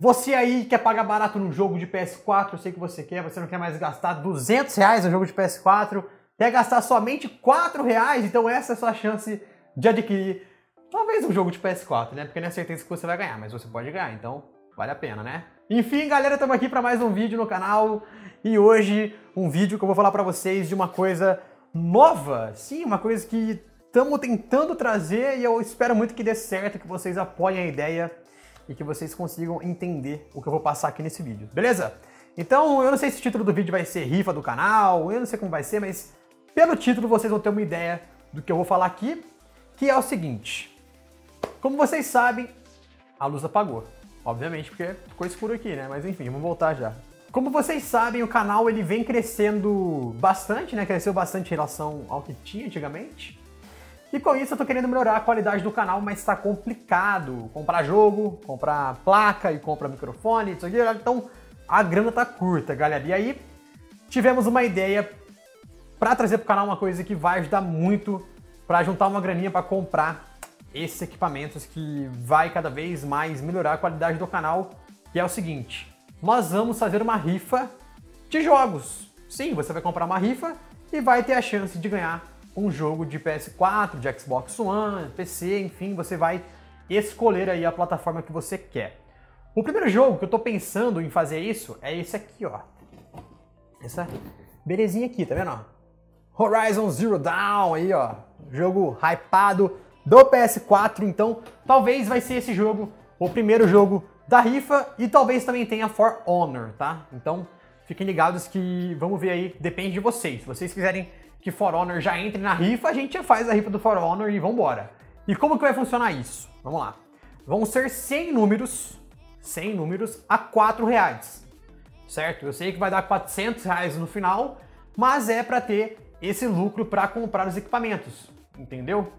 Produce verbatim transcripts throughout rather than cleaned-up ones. Você aí quer pagar barato num jogo de P S quatro, eu sei que você quer, você não quer mais gastar duzentos reais no jogo de P S quatro, quer gastar somente quatro reais, então essa é a sua chance de adquirir talvez um jogo de P S quatro, né? Porque não é certeza que você vai ganhar, mas você pode ganhar, então vale a pena, né? Enfim, galera, estamos aqui para mais um vídeo no canal e hoje um vídeo que eu vou falar para vocês de uma coisa nova, sim, uma coisa que estamos tentando trazer e eu espero muito que dê certo, que vocês apoiem a ideia e que vocês consigam entender o que eu vou passar aqui nesse vídeo, beleza? Então, eu não sei se o título do vídeo vai ser rifa do canal, eu não sei como vai ser, mas pelo título vocês vão ter uma ideia do que eu vou falar aqui, que é o seguinte. Como vocês sabem, a luz apagou. Obviamente, porque ficou escuro aqui, né? Mas enfim, vamos voltar já. Como vocês sabem, o canal ele vem crescendo bastante, né? Cresceu bastante em relação ao que tinha antigamente. E com isso eu tô querendo melhorar a qualidade do canal, mas tá complicado. Comprar jogo, comprar placa e comprar microfone, isso aqui. Então a grana tá curta, galera. E aí tivemos uma ideia pra trazer pro canal uma coisa que vai ajudar muito pra juntar uma graninha pra comprar esses equipamentos que vai cada vez mais melhorar a qualidade do canal. Que é o seguinte, nós vamos fazer uma rifa de jogos. Sim, você vai comprar uma rifa e vai ter a chance de ganhar um jogo de P S quatro, de Xbox One, P C, enfim, você vai escolher aí a plataforma que você quer. O primeiro jogo que eu tô pensando em fazer isso é esse aqui, ó. Essa belezinha aqui, tá vendo? Ó? Horizon Zero Dawn aí, ó. Jogo hypado do P S quatro, então talvez vai ser esse jogo o primeiro jogo da rifa e talvez também tenha For Honor, tá? Então fiquem ligados que vamos ver aí, depende de vocês. Se vocês quiserem que For Honor já entre na rifa, a gente já faz a rifa do For Honor e vambora. E como que vai funcionar isso? Vamos lá. Vão ser cem números, cem números a quatro reais, certo? Eu sei que vai dar quatrocentos reais no final, mas é para ter esse lucro para comprar os equipamentos, entendeu?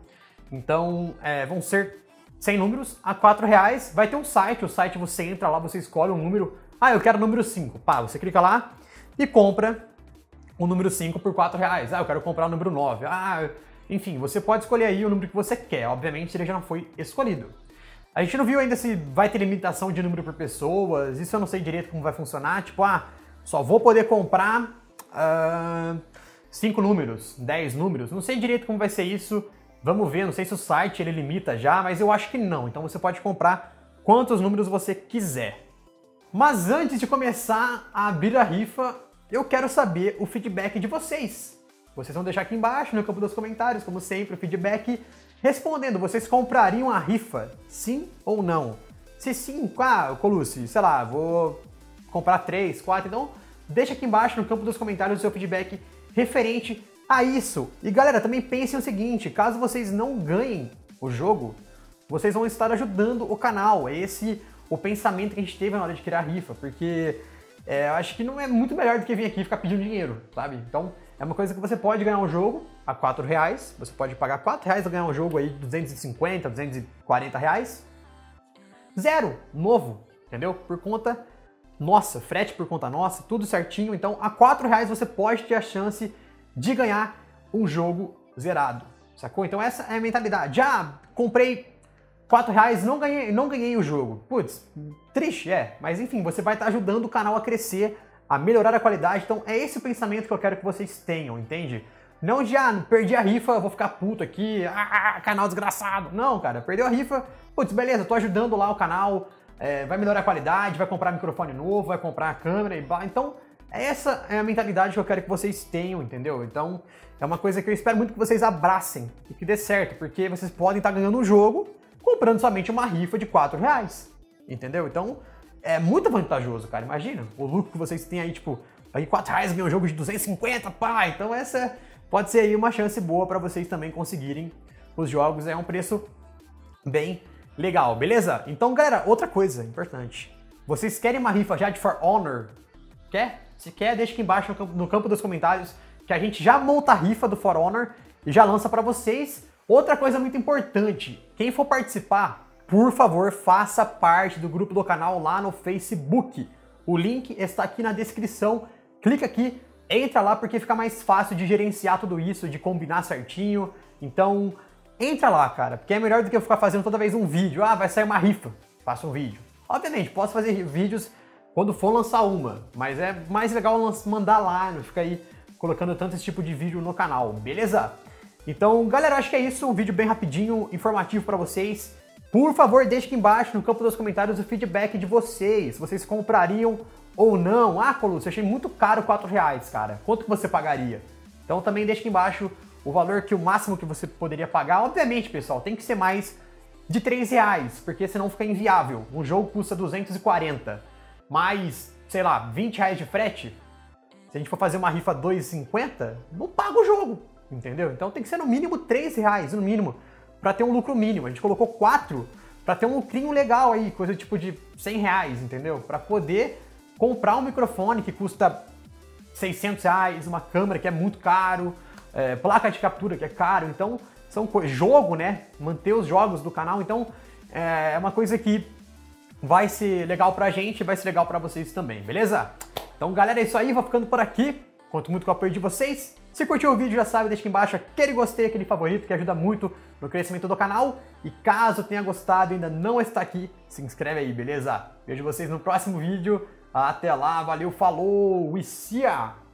Então, é, vão ser cem números a quatro reais, vai ter um site, o site você entra lá, você escolhe um número, ah, eu quero o número cinco, pá, você clica lá e compra o número cinco por quatro reais. Ah, eu quero comprar o número nove. Ah, enfim, você pode escolher aí o número que você quer. Obviamente, ele já não foi escolhido. A gente não viu ainda se vai ter limitação de número por pessoas. Isso eu não sei direito como vai funcionar. Tipo, ah, só vou poder comprar uh, cinco números, dez números. Não sei direito como vai ser isso. Vamos ver, não sei se o site ele limita já, mas eu acho que não. Então você pode comprar quantos números você quiser. Mas antes de começar a abrir a rifa, eu quero saber o feedback de vocês. Vocês vão deixar aqui embaixo, no campo dos comentários, como sempre, o feedback. Respondendo, vocês comprariam a rifa? Sim ou não? Se sim, ah, Colucci, sei lá, vou comprar três, quatro, então deixa aqui embaixo, no campo dos comentários, o seu feedback referente a isso. E galera, também pensem o seguinte, caso vocês não ganhem o jogo, vocês vão estar ajudando o canal. É esse o pensamento que a gente teve na hora de criar a rifa, porque... É, eu acho que não é muito melhor do que vir aqui e ficar pedindo dinheiro, sabe? Então, é uma coisa que você pode ganhar um jogo a quatro reais, você pode pagar quatro reais e ganhar um jogo aí de duzentos e cinquenta, duzentos e quarenta reais. Zero, novo, entendeu? Por conta nossa, frete por conta nossa, tudo certinho. Então, a quatro reais você pode ter a chance de ganhar um jogo zerado, sacou? Então, essa é a mentalidade. Já comprei quatro reais, não ganhei, não ganhei o jogo. Putz, triste, é. Mas enfim, você vai estar ajudando o canal a crescer, a melhorar a qualidade. Então é esse o pensamento que eu quero que vocês tenham, entende? Não de, ah, perdi a rifa, vou ficar puto aqui, ah, canal desgraçado. Não, cara, perdeu a rifa, putz, beleza, tô ajudando lá o canal, é, vai melhorar a qualidade, vai comprar microfone novo, vai comprar a câmera e blá. Então, essa é a mentalidade que eu quero que vocês tenham, entendeu? Então, é uma coisa que eu espero muito que vocês abracem e que dê certo, porque vocês podem estar ganhando um jogo comprando somente uma rifa de quatro reais, entendeu? Então, é muito vantajoso, cara, imagina, o lucro que vocês têm aí, tipo, aí quatro reais ganha um jogo de duzentos e cinquenta, pá, então essa pode ser aí uma chance boa para vocês também conseguirem os jogos, é um preço bem legal, beleza? Então, galera, outra coisa importante, vocês querem uma rifa já de For Honor? Quer? Se quer, deixa aqui embaixo no campo, no campo dos comentários, que a gente já monta a rifa do For Honor e já lança para vocês. Outra coisa muito importante, quem for participar, por favor, faça parte do grupo do canal lá no Facebook. O link está aqui na descrição, clica aqui, entra lá porque fica mais fácil de gerenciar tudo isso, de combinar certinho. Então, entra lá, cara, porque é melhor do que eu ficar fazendo toda vez um vídeo. Ah, vai sair uma rifa, faça um vídeo. Obviamente, posso fazer vídeos quando for lançar uma, mas é mais legal mandar lá, não ficar aí colocando tanto esse tipo de vídeo no canal, beleza? Então, galera, acho que é isso, um vídeo bem rapidinho, informativo para vocês. Por favor, deixe aqui embaixo, no campo dos comentários, o feedback de vocês. Vocês comprariam ou não? Ah, Colucci, achei muito caro quatro reais, cara. Quanto que você pagaria? Então também deixe aqui embaixo o valor que o máximo que você poderia pagar. Obviamente, pessoal, tem que ser mais de três reais, porque senão fica inviável. Um jogo custa duzentos e quarenta, mais, sei lá, vinte reais de frete. Se a gente for fazer uma rifa dois e cinquenta, não paga o jogo. Entendeu? Então tem que ser no mínimo três reais, no mínimo, para ter um lucro mínimo. A gente colocou quatro para ter um lucrinho legal aí, coisa tipo de cem reais, entendeu? Para poder comprar um microfone que custa seiscentos reais, uma câmera que é muito caro, é, placa de captura que é caro, então são jogo, né? Manter os jogos do canal, então é uma coisa que vai ser legal pra gente, vai ser legal pra vocês também, beleza? Então, galera, é isso aí, vou ficando por aqui. Conto muito com o apoio de vocês. Se curtiu o vídeo, já sabe, deixa aqui embaixo aquele gostei, aquele favorito, que ajuda muito no crescimento do canal. E caso tenha gostado e ainda não está aqui, se inscreve aí, beleza? Vejo vocês no próximo vídeo. Até lá, valeu, falou, e cia!